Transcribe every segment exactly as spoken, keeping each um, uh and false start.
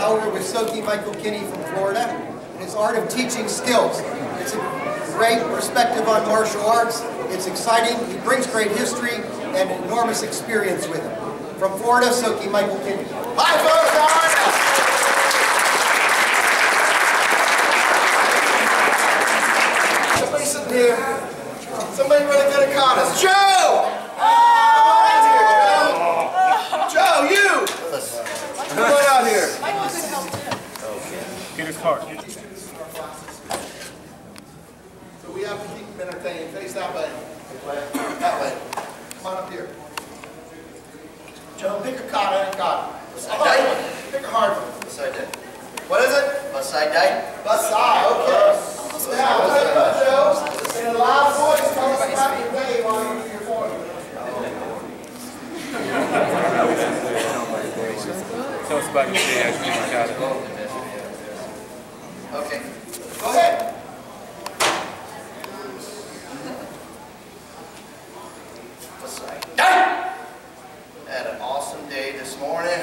now we're with Soke Michael Kinney from Florida and his Art of Teaching Skills. It's a great perspective on martial arts. It's exciting. He brings great history and enormous experience with him. From Florida, Soke Michael Kinney. Hi, folks. How are you? Somebody's sitting here. Somebody really good at katas. Joe! Card. So we have to keep them entertained. Face that way. That way. Come on up here. Joe, pick a kata and a kata. Bassai Dai. Pick a hard one. Bassai Dai. What is it? Bassai Dai. Bassai, okay. Now, take up, Joe. In a loud voice, come and slap your wave while you do your form. Tell us about your day as you do your kata. Okay. Go ahead. I had an awesome day this morning.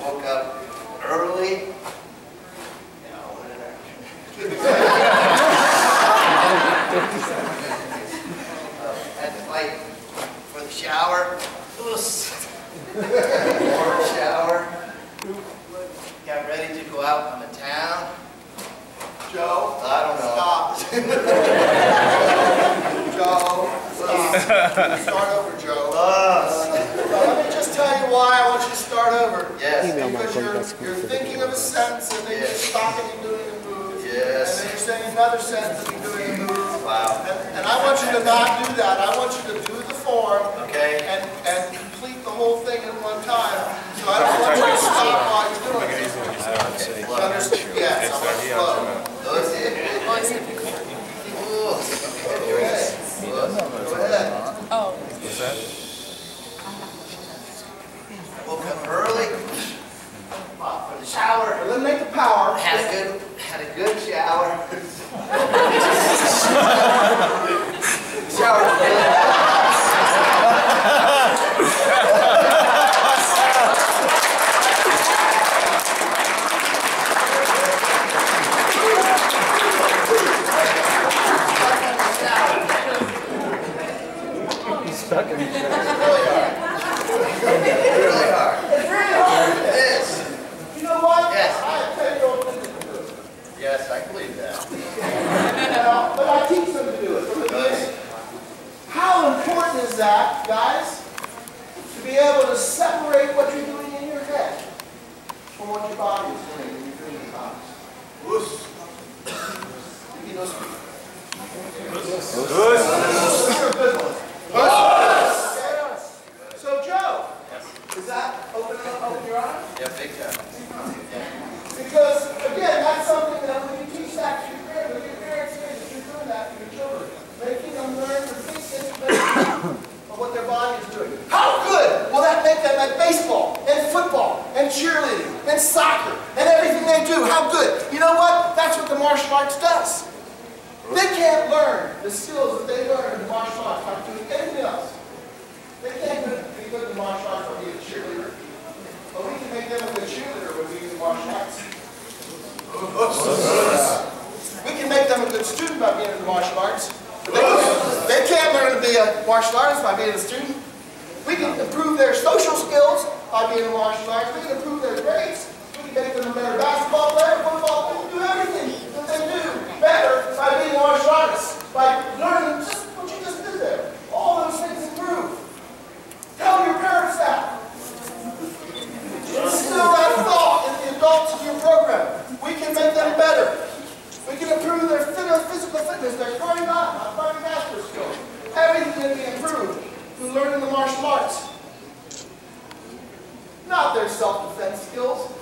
Woke up early. Yeah, I went in there. uh, had to fight for the shower. For the shower. Got ready to go out on the town. Joe, I don't know. Stop. Joe, stop. Start over, Joe. Uh, let me just tell you why I want you to start over. Yes. Because you're, you're thinking of a sentence and then yes. you stop and you're doing a move. Yes. And then you're saying another sentence and you're doing a move. Wow. And, and I want you to not do that. I want you to do the form. Okay. And, and complete the whole thing at one time. So I don't want you to stop while you're doing it. Yes, I'm going to flow. That's it. Go ahead. Oh. What's that? Woke up early. Off for the shower. Eliminate the power. Had a good, had a good shower. Shower's really bad. Stuck in each other. Really hard. Really hard. It's really hard. It is. You know what? Yes. I tell you what to do. Yes, I believe that. Now, but I teach them to do it. Because how important is that, guys, to be able to separate what you're doing in your head from what your body is doing when you're doing your body. So, Joe, is that open up, open your eyes? Yeah, big time. Because, again, that's something that when you teach that to your parents, when your parents say that you're doing that to your children, making them learn to think of what their body is doing. How good will that make them at baseball, and football, and cheerleading, and soccer, and everything they do? How good? You know what? That's what the martial arts does. They can't learn the skills that they learn in martial arts by doing anything else. They can't be good in martial arts or be a cheerleader. But we can make them a good cheerleader when we use martial arts. We can make them a good student by being in the martial arts. They, they can't learn to be a martial artist by being a student. We can improve their social skills by being in martial arts. We can improve their grades. We can make them a better basketball player, football player. We can do everything that they do better by being martial artists, by learning just what you just did there. All those things improve. Tell your parents that. Instill that thought in the adults in your program. We can make them better. We can improve their physical fitness, their cardiovascular skills. Everything can be improved through learning the martial arts. Not their self-defense skills.